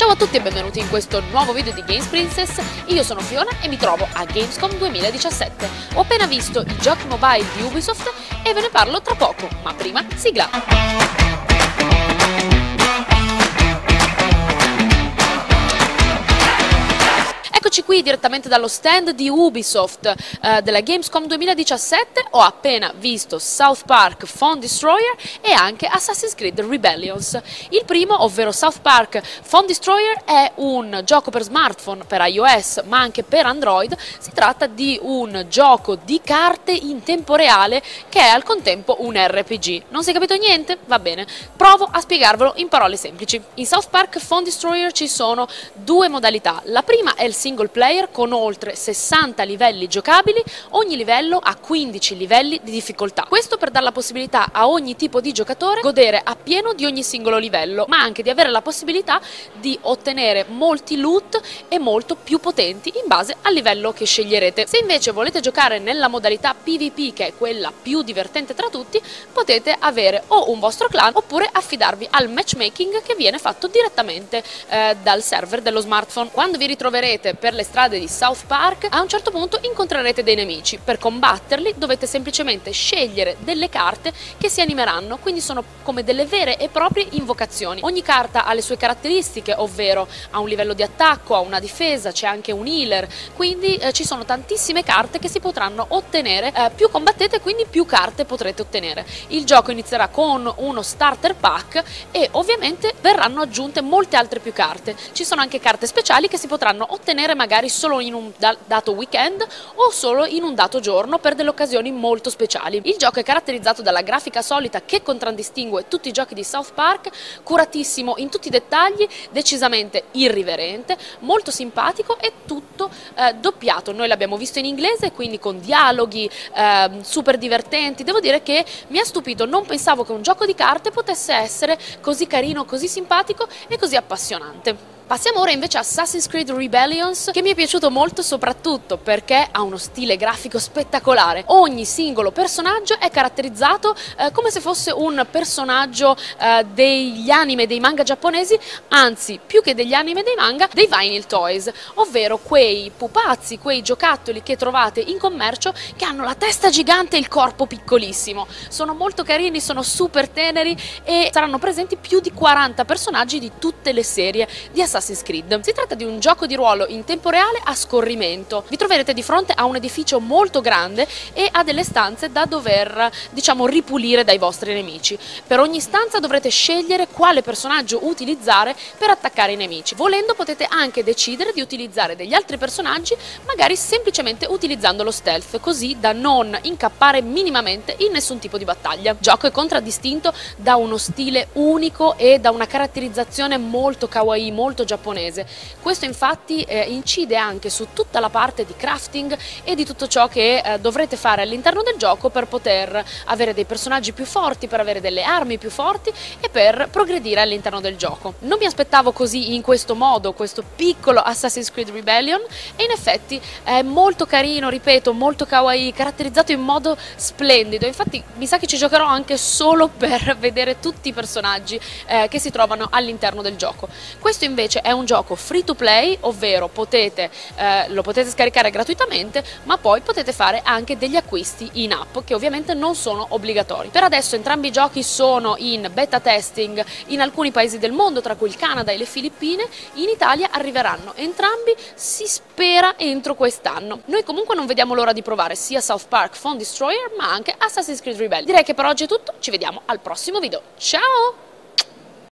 Ciao a tutti e benvenuti in questo nuovo video di Games Princess, io sono Fiona e mi trovo a Gamescom 2017. Ho appena visto i giochi mobile di Ubisoft e ve ne parlo tra poco, ma prima sigla! Eccoci qui direttamente dallo stand di Ubisoft della Gamescom 2017, ho appena visto South Park Phone Destroyer e anche Assassin's Creed Rebellions. Il primo, ovvero South Park Phone Destroyer, è un gioco per smartphone, per iOS ma anche per Android. Si tratta di un gioco di carte in tempo reale che è al contempo un RPG. Non si è capito niente? Va bene, provo a spiegarvelo in parole semplici. In South Park Phone Destroyer ci sono due modalità, la prima è il single player con oltre 60 livelli giocabili, ogni livello ha 15 livelli di difficoltà. Questo per dare la possibilità a ogni tipo di giocatore godere appieno di ogni singolo livello, ma anche di avere la possibilità di ottenere molti loot e molto più potenti in base al livello che sceglierete. Se invece volete giocare nella modalità PvP, che è quella più divertente tra tutti, potete avere o un vostro clan oppure affidarvi al matchmaking che viene fatto direttamente dal server dello smartphone. Quando vi ritroverete per le strade di South Park, a un certo punto incontrerete dei nemici. Per combatterli dovete semplicemente scegliere delle carte che si animeranno, quindi sono come delle vere e proprie invocazioni. Ogni carta ha le sue caratteristiche, ovvero ha un livello di attacco, ha una difesa, c'è anche un healer, quindi ci sono tantissime carte che si potranno ottenere, più combattete quindi più carte potrete ottenere. Il gioco inizierà con uno starter pack e ovviamente verranno aggiunte molte altre più carte. Ci sono anche carte speciali che si potranno ottenere magari solo in un dato weekend o solo in un dato giorno per delle occasioni molto speciali. Il gioco è caratterizzato dalla grafica solita che contraddistingue tutti i giochi di South Park, curatissimo in tutti i dettagli, decisamente irriverente, molto simpatico e tutto doppiato. Noi l'abbiamo visto in inglese, quindi con dialoghi super divertenti. Devo dire che mi ha stupito, non pensavo che un gioco di carte potesse essere così carino, così simpatico e così appassionante. Passiamo ora invece a Assassin's Creed Rebellions, che mi è piaciuto molto soprattutto perché ha uno stile grafico spettacolare. Ogni singolo personaggio è caratterizzato come se fosse un personaggio degli anime, dei manga giapponesi, anzi più che degli anime e dei manga, dei Vinyl Toys, ovvero quei pupazzi, quei giocattoli che trovate in commercio che hanno la testa gigante e il corpo piccolissimo. Sono molto carini, sono super teneri e saranno presenti più di 40 personaggi di tutte le serie di Assassin's Creed. Si tratta di un gioco di ruolo in tempo reale a scorrimento. Vi troverete di fronte a un edificio molto grande e a delle stanze da dover, diciamo, ripulire dai vostri nemici. Per ogni stanza dovrete scegliere quale personaggio utilizzare per attaccare i nemici. Volendo potete anche decidere di utilizzare degli altri personaggi, magari semplicemente utilizzando lo stealth, così da non incappare minimamente in nessun tipo di battaglia. Il gioco è contraddistinto da uno stile unico e da una caratterizzazione molto kawaii, molto giapponese. Questo infatti incide anche su tutta la parte di crafting e di tutto ciò che dovrete fare all'interno del gioco per poter avere dei personaggi più forti, per avere delle armi più forti e per progredire all'interno del gioco. Non mi aspettavo così, in questo modo, questo piccolo Assassin's Creed Rebellion, e in effetti è molto carino, ripeto, molto kawaii, caratterizzato in modo splendido. Infatti mi sa che ci giocherò anche solo per vedere tutti i personaggi che si trovano all'interno del gioco. Questo invece è un gioco free to play, ovvero lo potete scaricare gratuitamente, ma poi potete fare anche degli acquisti in app che ovviamente non sono obbligatori. Per adesso entrambi i giochi sono in beta testing in alcuni paesi del mondo, tra cui il Canada e le Filippine. In Italia arriveranno entrambi, si spera, entro quest'anno. Noi comunque non vediamo l'ora di provare sia South Park Phone Destroyer ma anche Assassin's Creed Rebellion. Direi che per oggi è tutto, ci vediamo al prossimo video. Ciao!